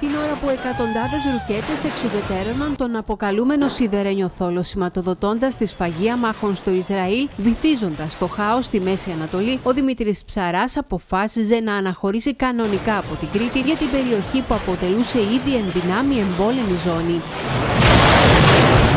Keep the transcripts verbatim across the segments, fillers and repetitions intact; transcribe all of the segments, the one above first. την ώρα που εκατοντάδες ρουκέτες εξουδετερώναν τον αποκαλούμενο σιδερένιο θόλο, σηματοδοτώντας τη σφαγή αμάχων στο Ισραήλ, βυθίζοντας το χάος στη Μέση Ανατολή, ο Δημήτρης Ψαράς αποφάσιζε να αναχωρήσει κανονικά από την Κρήτη για την περιοχή που αποτελούσε ήδη εν δυνάμει εμπόλεμη ζώνη.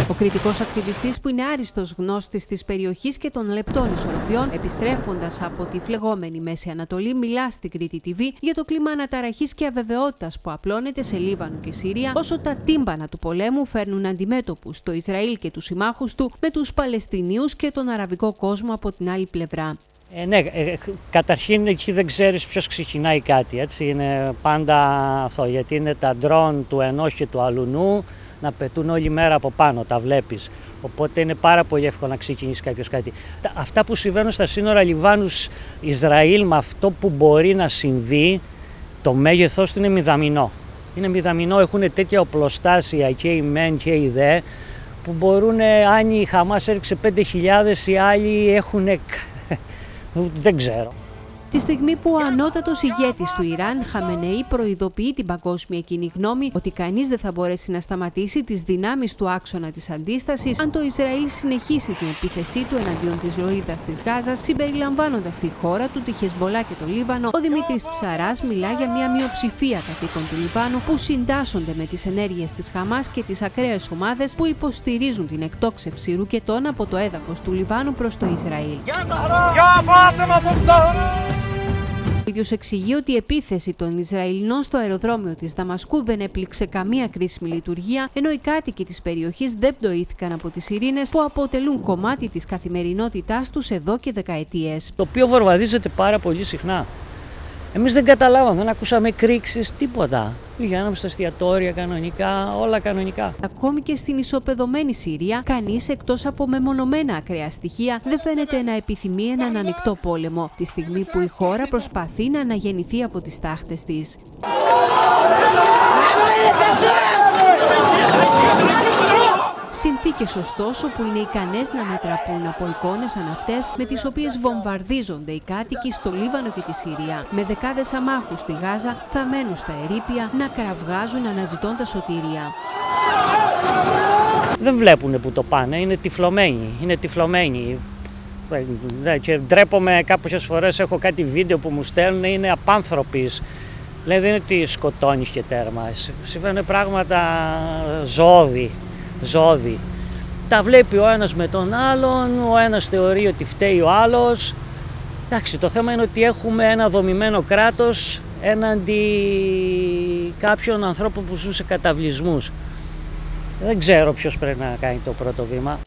Ο κριτικός ακτιβιστής, που είναι άριστος γνώστης της περιοχής και των λεπτών ισορροπιών, επιστρέφοντας από τη φλεγόμενη Μέση Ανατολή, μιλά στην Κρήτη τι βι για το κλίμα αναταραχής και αβεβαιότητας που απλώνεται σε Λίβανο και Συρία, όσο τα τύμπανα του πολέμου φέρνουν αντιμέτωπους το Ισραήλ και τους συμμάχους του με τους Παλαιστινίους και τον αραβικό κόσμο από την άλλη πλευρά. Ε, ναι, ε, καταρχήν εκεί δεν ξέρεις ποιος ξεκινάει κάτι, έτσι είναι πάντα αυτό, γιατί είναι τα ντρόν του ενός και του αλουνού να πετούν όλη μέρα από πάνω, τα βλέπεις. Οπότε είναι πάρα πολύ εύκολο να ξεκινήσει κάποιος κάτι. Αυτά που συμβαίνουν στα σύνορα Λιβάνους-Ισραήλ με αυτό που μπορεί να συμβεί, το μέγεθός του είναι μηδαμινό. Είναι μηδαμινό, έχουν τέτοια οπλοστάσια και οι μεν και οι δε, που μπορούν, αν η Χαμάς έριξε πέντε χιλιάδες, οι άλλοι έχουν, δεν ξέρω. Τη στιγμή που ο ανώτατος ηγέτης του Ιράν, Χαμενεΐ, προειδοποιεί την παγκόσμια κοινή γνώμη ότι κανείς δεν θα μπορέσει να σταματήσει τις δυνάμεις του άξονα της αντίστασης αν το Ισραήλ συνεχίσει την επίθεσή του εναντίον της λωρίδας της Γάζας, συμπεριλαμβάνοντας τη χώρα του, τη Χεσμολά και το Λίβανο, ο Δημήτρης Ψαράς μιλά για μια μειοψηφία κατοίκων του Λιβάνου που συντάσσονται με τις ενέργειες της Χαμάς και τις ακραίες ομάδες που υποστηρίζουν την εκτόξευση ρουκετών από το έδαφος του Λιβάνου προς το Ισραήλ. Ο ίδιος εξηγεί ότι η επίθεση των Ισραηλινών στο αεροδρόμιο της Δαμασκού δεν έπληξε καμία κρίσιμη λειτουργία, ενώ οι κάτοικοι της περιοχής δεν πτωήθηκαν από τις ειρήνες που αποτελούν κομμάτι της καθημερινότητάς τους εδώ και δεκαετίες. Το οποίο βορβαδίζεται πάρα πολύ συχνά. Εμείς δεν καταλάβαμε, δεν ακούσαμε κρίξεις, τίποτα. Πηγαίναμε στα εστιατόρια κανονικά, όλα κανονικά. Ακόμη και στην ισοπεδωμένη Συρία, κανείς εκτός από μεμονωμένα ακραία στοιχεία δεν φαίνεται να επιθυμεί έναν ανοιχτό πόλεμο, τη στιγμή που η χώρα προσπαθεί να αναγεννηθεί από τις τάχτες της. Συνθήκες, ωστόσο, που είναι ικανές να ανατραπούν από εικόνες σαν αυτές με τις οποίες βομβαρδίζονται οι κάτοικοι στο Λίβανο και τη Συρία, με δεκάδες αμάχους στη Γάζα θαμένους στα ερείπια να κραυγάζουν αναζητώντας σωτηρία. Δεν βλέπουν που το πάνε, είναι τυφλωμένοι, είναι τυφλωμένοι. Και ντρέπομαι, κάποιες φορές έχω κάτι βίντεο που μου στέλνουν, είναι απάνθρωπης. Δηλαδή δεν είναι ότι σκοτώνεις και τέρμα, συμβαίνουν πράγματα ζώδη. Ζώδη. Τα βλέπει ο ένας με τον άλλον, ο ένας θεωρεί ότι φταίει ο άλλος. Εντάξει, το θέμα είναι ότι έχουμε ένα δομημένο κράτος έναντι κάποιων ανθρώπων που ζουν σε καταβλισμούς. Δεν ξέρω ποιος πρέπει να κάνει το πρώτο βήμα.